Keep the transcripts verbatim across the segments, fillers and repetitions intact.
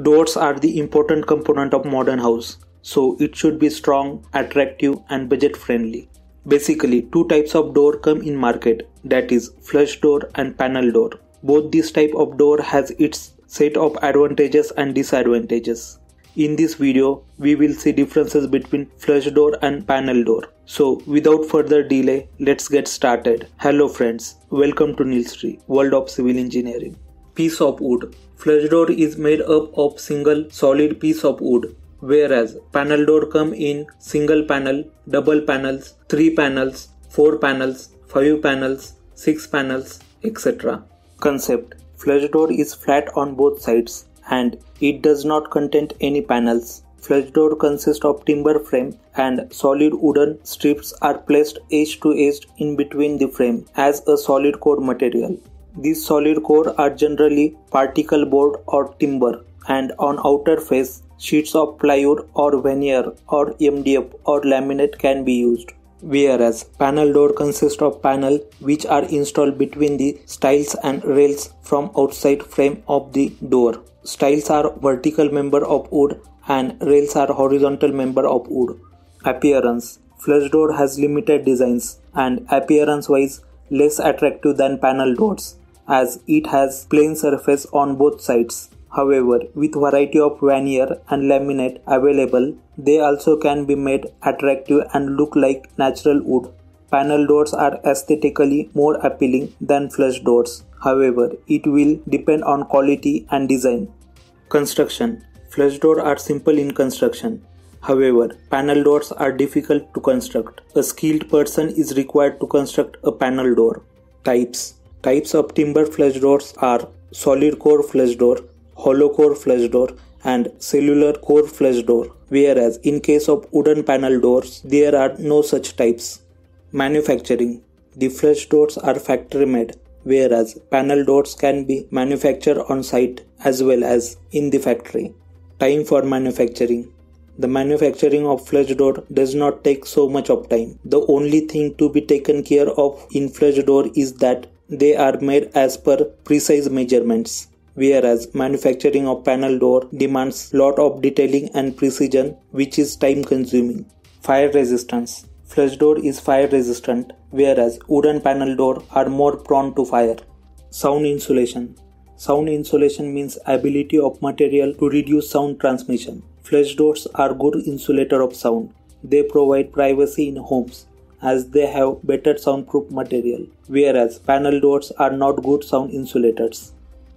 Doors are the important component of modern house, so it should be strong, attractive and budget friendly. Basically, two types of door come in market, that is flush door and panel door. Both these type of door has its set of advantages and disadvantages. In this video, we will see differences between flush door and panel door. So without further delay, let's get started. Hello friends, welcome to Nilshri, World of Civil Engineering. Piece of wood. Flush door is made up of single solid piece of wood, whereas panel door come in single panel, double panels, three panels, four panels, five panels, six panels, et cetera. Concept. Flush door is flat on both sides and it does not contain any panels. Flush door consists of timber frame and solid wooden strips are placed edge to edge in between the frame as a solid core material. These solid core are generally particle board or timber, and on outer face sheets of plywood or veneer or M D F or laminate can be used. Whereas panel door consists of panel which are installed between the stiles and rails from outside frame of the door. Stiles are vertical member of wood and rails are horizontal member of wood. Appearance. Flush door has limited designs and appearance wise less attractive than panel doors as it has plain surface on both sides. However, with variety of veneer and laminate available, they also can be made attractive and look like natural wood. Panel doors are aesthetically more appealing than flush doors. However, it will depend on quality and design. Construction. Flush doors are simple in construction. However, panel doors are difficult to construct. A skilled person is required to construct a panel door. Types. Types of timber flush doors are solid core flush door, hollow core flush door and cellular core flush door, whereas in case of wooden panel doors there are no such types. Manufacturing. The flush doors are factory made, whereas panel doors can be manufactured on site as well as in the factory. Time for manufacturing. The manufacturing of flush door does not take so much of time. The only thing to be taken care of in flush door is that they are made as per precise measurements, whereas manufacturing of panel door demands lot of detailing and precision, which is time consuming. Fire resistance. Flush door is fire resistant, whereas wooden panel door are more prone to fire. Sound insulation. Sound insulation means ability of material to reduce sound transmission. Flush doors are good insulator of sound. They provide privacy in homes as they have better soundproof material, whereas panel doors are not good sound insulators.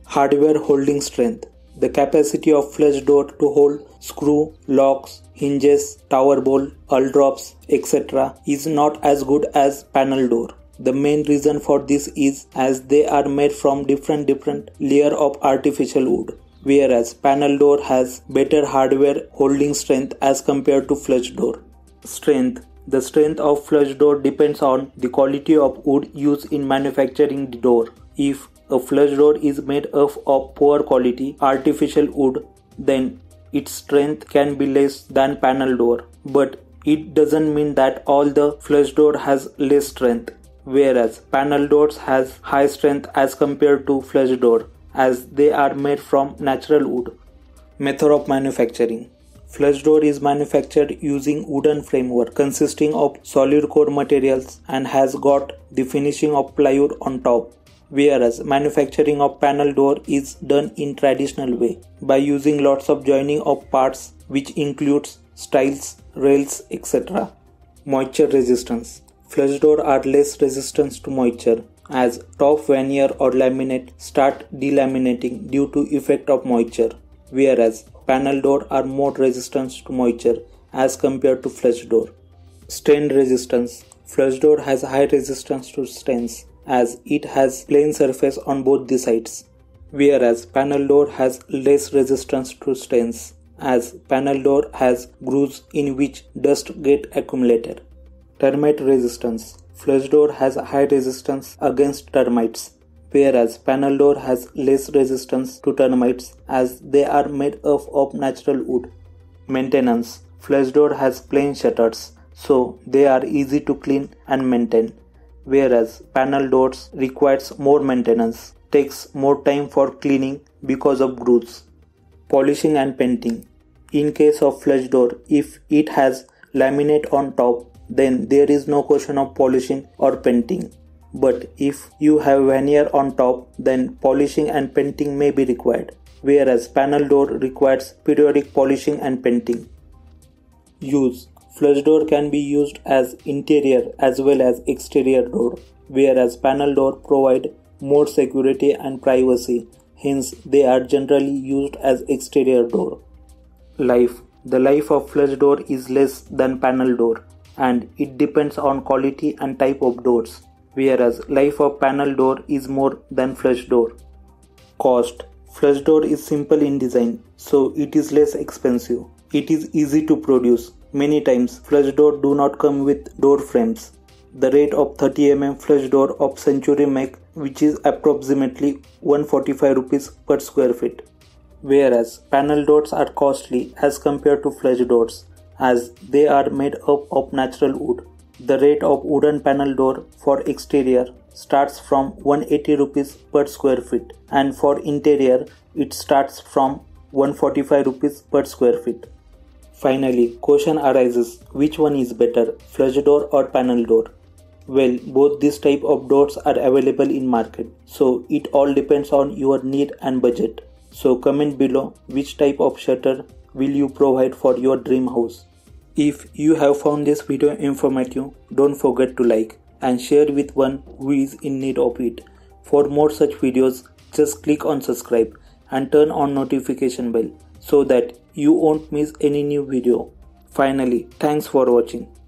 Hardware holding strength. The capacity of flush door to hold screw, locks, hinges, tower bolt, hull drops, et cetera is not as good as panel door. The main reason for this is as they are made from different different layer of artificial wood, whereas panel door has better hardware holding strength as compared to flush door. Strength. The strength of flush door depends on the quality of wood used in manufacturing the door. If a flush door is made up of poor quality artificial wood, then its strength can be less than panel door. But it doesn't mean that all the flush door has less strength, whereas panel doors has high strength as compared to flush door as they are made from natural wood. Method of manufacturing. Flush door is manufactured using wooden framework consisting of solid core materials and has got the finishing of plywood on top, whereas manufacturing of panel door is done in traditional way by using lots of joining of parts which includes stiles, rails, et cetera. Moisture resistance. Flush doors are less resistant to moisture as top veneer or laminate start delaminating due to effect of moisture, whereas panel doors are more resistant to moisture as compared to flush door. Stain resistance. Flush door has high resistance to stains as it has plain surface on both the sides, whereas panel door has less resistance to stains as panel door has grooves in which dust get accumulated. Termite resistance. Flush door has high resistance against termites, whereas panel door has less resistance to termites as they are made up of natural wood. Maintenance. Flush door has plain shutters, so they are easy to clean and maintain, whereas panel doors requires more maintenance, takes more time for cleaning because of grooves. polishing and painting. In case of flush door, if it has laminate on top, then there is no question of polishing or painting. But if you have veneer on top, then polishing and painting may be required, whereas panel door requires periodic polishing and painting. Use. Flush door can be used as interior as well as exterior door, whereas panel door provide more security and privacy, hence they are generally used as exterior door. Life. The life of flush door is less than panel door, and it depends on quality and type of doors, whereas life of panel door is more than flush door. Cost. Flush door is simple in design, so it is less expensive. It is easy to produce. Many times flush door do not come with door frames. The rate of thirty millimeter flush door of Century make, which is approximately one hundred forty-five rupees per square feet. Whereas panel doors are costly as compared to flush doors, as they are made up of natural wood. The rate of wooden panel door for exterior starts from one hundred eighty rupees per square feet, and for interior it starts from one hundred forty-five rupees per square feet. Finally, question arises, which one is better, flush door or panel door? Well, both these type of doors are available in market, so it all depends on your need and budget. So comment below which type of shutter will you provide for your dream house. If you have found this video informative, don't forget to like and share with one who is in need of it. For more such videos, just click on subscribe and turn on notification bell so that you won't miss any new video. Finally, thanks for watching.